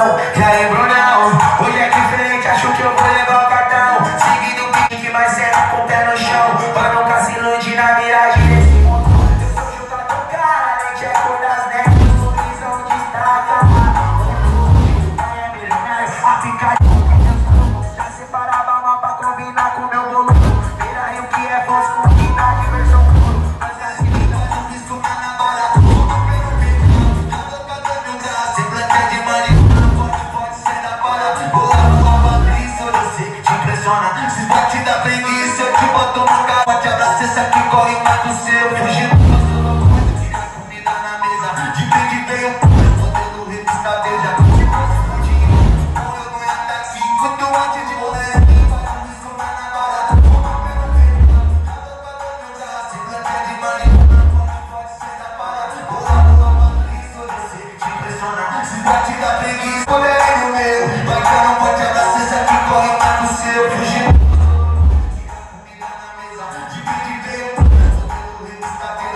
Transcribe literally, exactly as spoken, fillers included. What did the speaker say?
coração, já lembro não. Hoje é diferente, acho que eu vou levar o cartão. Seguindo o pique, mas sempre com o pé no chão, pra nunca se iludir na miragem desse mundo. Eu sou juntado com cara, nem te acordas, né? Sorrisão destaca. A picadinha já separava a mão pra combinar com meu volume. Vira aí o que é fosco, que dá diversão puro. Mas tá se ligando, desculpa na bola. Se batida aprende isso, eu te boto no carro. Te abraço, esse aqui corre mais do seu. Fugindo da sua loucura, fica comida na mesa. De bem de bem, eu pulo, eu fodendo o rico escabeja. Se fosse fudinho, ou eu não ia estar aqui. Enquanto eu arte de rolê, eu faço isso mais na bala. Toma pelo peito, a louca do meu carro. Se planta de maneira, pode ser da bala. Bola, bola, bola, isso eu sei que te impressiona. Se batida aprende isso, eu é no meu. Vai que eu não vou te abraçar, esse aqui corre mais do seu. Fugindo. I'm